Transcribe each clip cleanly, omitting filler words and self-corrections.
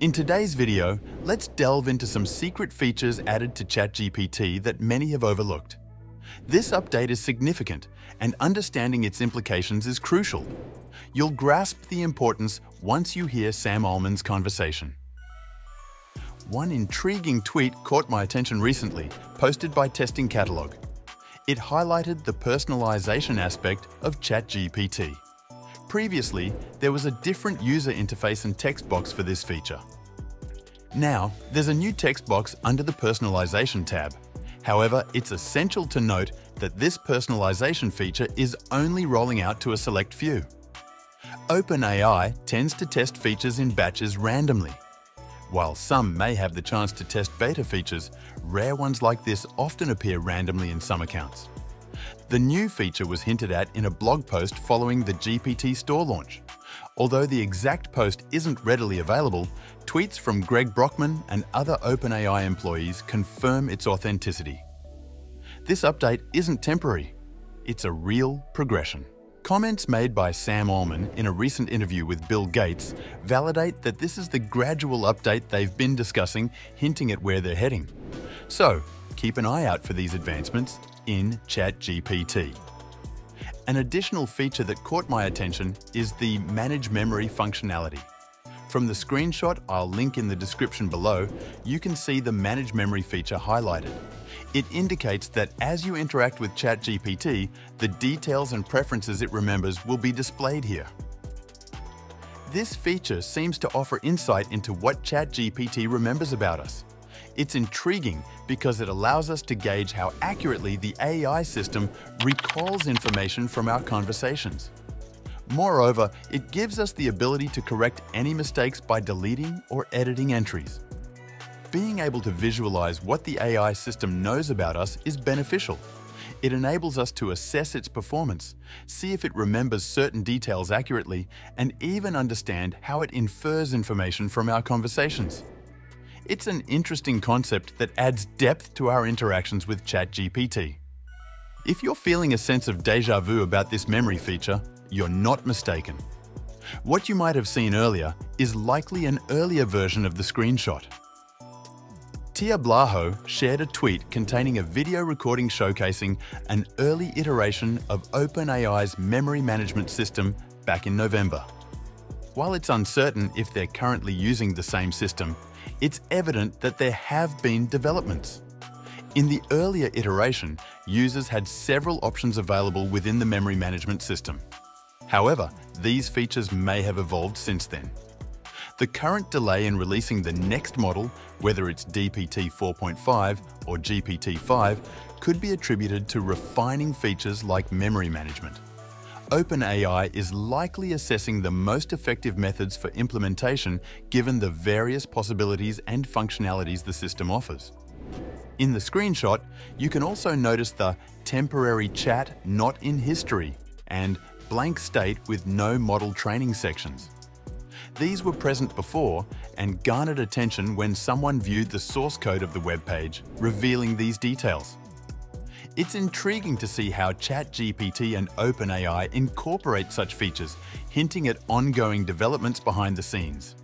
In today's video, let's delve into some secret features added to ChatGPT that many have overlooked. This update is significant, and understanding its implications is crucial. You'll grasp the importance once you hear Sam Altman's conversation. One intriguing tweet caught my attention recently, posted by Testing Catalog. It highlighted the personalization aspect of ChatGPT. Previously, there was a different user interface and text box for this feature. Now, there's a new text box under the Personalization tab. However, it's essential to note that this personalization feature is only rolling out to a select few. OpenAI tends to test features in batches randomly. While some may have the chance to test beta features, rare ones like this often appear randomly in some accounts. The new feature was hinted at in a blog post following the GPT Store launch. Although the exact post isn't readily available, tweets from Greg Brockman and other OpenAI employees confirm its authenticity. This update isn't temporary. It's a real progression. Comments made by Sam Altman in a recent interview with Bill Gates validate that this is the gradual update they've been discussing, hinting at where they're heading. So, keep an eye out for these advancements in ChatGPT. An additional feature that caught my attention is the Manage Memory functionality. From the screenshot I'll link in the description below, you can see the Manage Memory feature highlighted. It indicates that as you interact with ChatGPT, the details and preferences it remembers will be displayed here. This feature seems to offer insight into what ChatGPT remembers about us. It's intriguing because it allows us to gauge how accurately the AI system recalls information from our conversations. Moreover, it gives us the ability to correct any mistakes by deleting or editing entries. Being able to visualize what the AI system knows about us is beneficial. It enables us to assess its performance, see if it remembers certain details accurately, and even understand how it infers information from our conversations. It's an interesting concept that adds depth to our interactions with ChatGPT. If you're feeling a sense of déjà vu about this memory feature, you're not mistaken. What you might have seen earlier is likely an earlier version of the screenshot. Tia Blaho shared a tweet containing a video recording showcasing an early iteration of OpenAI's memory management system back in November. While it's uncertain if they're currently using the same system, it's evident that there have been developments. In the earlier iteration, users had several options available within the memory management system. However, these features may have evolved since then. The current delay in releasing the next model, whether it's GPT 4.5 or GPT-5, could be attributed to refining features like memory management. OpenAI is likely assessing the most effective methods for implementation given the various possibilities and functionalities the system offers. In the screenshot, you can also notice the temporary chat not in history and blank state with no model training sections. These were present before and garnered attention when someone viewed the source code of the web page, revealing these details. It's intriguing to see how ChatGPT and OpenAI incorporate such features, hinting at ongoing developments behind the scenes.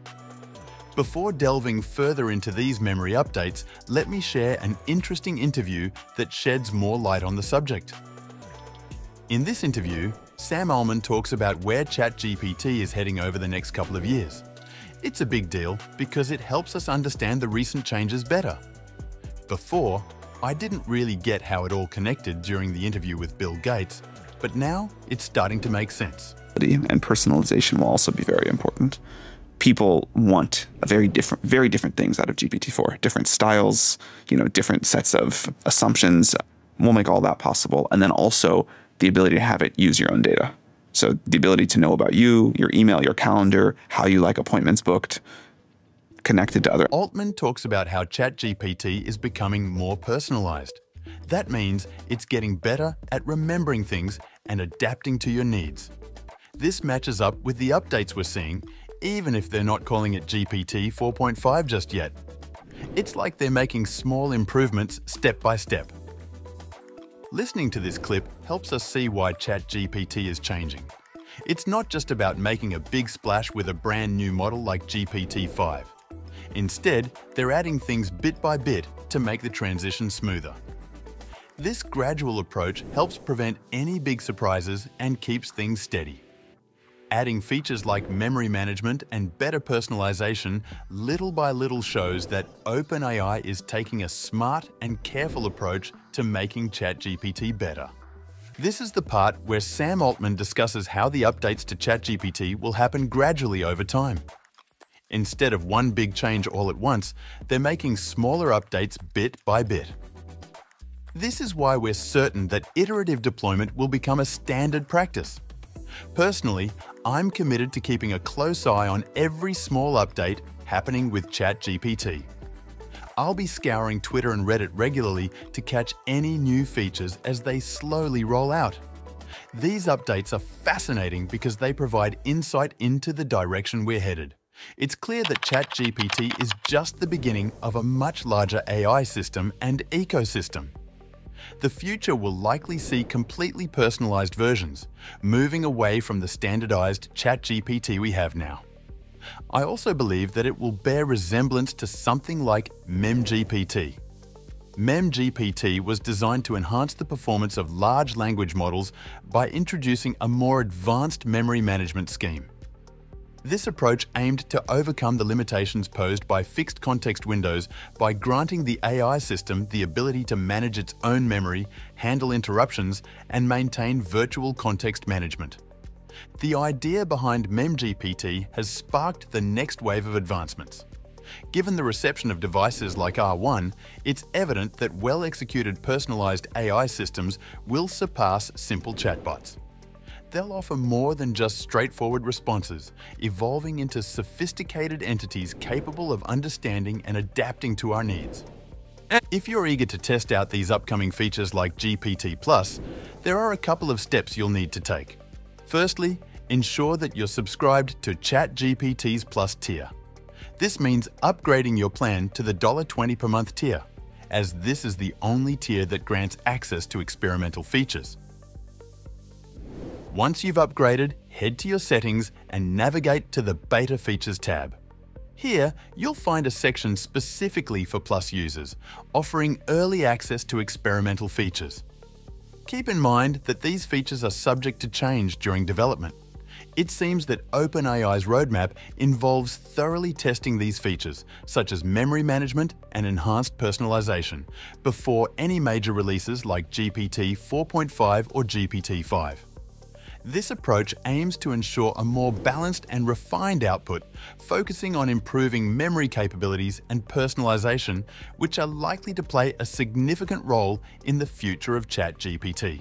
Before delving further into these memory updates, let me share an interesting interview that sheds more light on the subject. In this interview, Sam Altman talks about where ChatGPT is heading over the next couple of years. It's a big deal because it helps us understand the recent changes better. Before, I didn't really get how it all connected during the interview with Bill Gates, but now it's starting to make sense. And personalization will also be very important. People want very different things out of GPT-4, different styles, different sets of assumptions. We'll make all that possible. And then also the ability to have it use your own data. So the ability to know about you, your email, your calendar, how you like appointments booked, connected to other. Altman talks about how ChatGPT is becoming more personalized. That means it's getting better at remembering things and adapting to your needs. This matches up with the updates we're seeing, even if they're not calling it GPT 4.5 just yet. It's like they're making small improvements step by step. Listening to this clip helps us see why ChatGPT is changing. It's not just about making a big splash with a brand new model like GPT-5. Instead, they're adding things bit by bit to make the transition smoother. This gradual approach helps prevent any big surprises and keeps things steady. Adding features like memory management and better personalization little by little shows that OpenAI is taking a smart and careful approach to making ChatGPT better. This is the part where Sam Altman discusses how the updates to ChatGPT will happen gradually over time. Instead of one big change all at once, they're making smaller updates bit by bit. This is why we're certain that iterative deployment will become a standard practice. Personally, I'm committed to keeping a close eye on every small update happening with ChatGPT. I'll be scouring Twitter and Reddit regularly to catch any new features as they slowly roll out. These updates are fascinating because they provide insight into the direction we're headed. It's clear that ChatGPT is just the beginning of a much larger AI system and ecosystem. The future will likely see completely personalized versions, moving away from the standardized ChatGPT we have now. I also believe that it will bear resemblance to something like MemGPT. MemGPT was designed to enhance the performance of large language models by introducing a more advanced memory management scheme. This approach aimed to overcome the limitations posed by fixed context windows by granting the AI system the ability to manage its own memory, handle interruptions, and maintain virtual context management. The idea behind MemGPT has sparked the next wave of advancements. Given the reception of devices like R1, it's evident that well-executed personalized AI systems will surpass simple chatbots. They'll offer more than just straightforward responses, evolving into sophisticated entities capable of understanding and adapting to our needs. If you're eager to test out these upcoming features like GPT Plus, there are a couple of steps you'll need to take. Firstly, ensure that you're subscribed to ChatGPT's Plus tier. This means upgrading your plan to the $20 per month tier, as this is the only tier that grants access to experimental features. Once you've upgraded, head to your settings and navigate to the Beta Features tab. Here, you'll find a section specifically for Plus users, offering early access to experimental features. Keep in mind that these features are subject to change during development. It seems that OpenAI's roadmap involves thoroughly testing these features, such as memory management and enhanced personalization, before any major releases like GPT 4.5 or GPT 5. This approach aims to ensure a more balanced and refined output, focusing on improving memory capabilities and personalization, which are likely to play a significant role in the future of ChatGPT.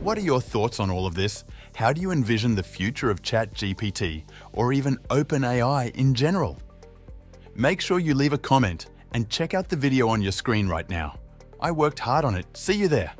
What are your thoughts on all of this? How do you envision the future of ChatGPT, or even OpenAI in general? Make sure you leave a comment and check out the video on your screen right now. I worked hard on it. See you there.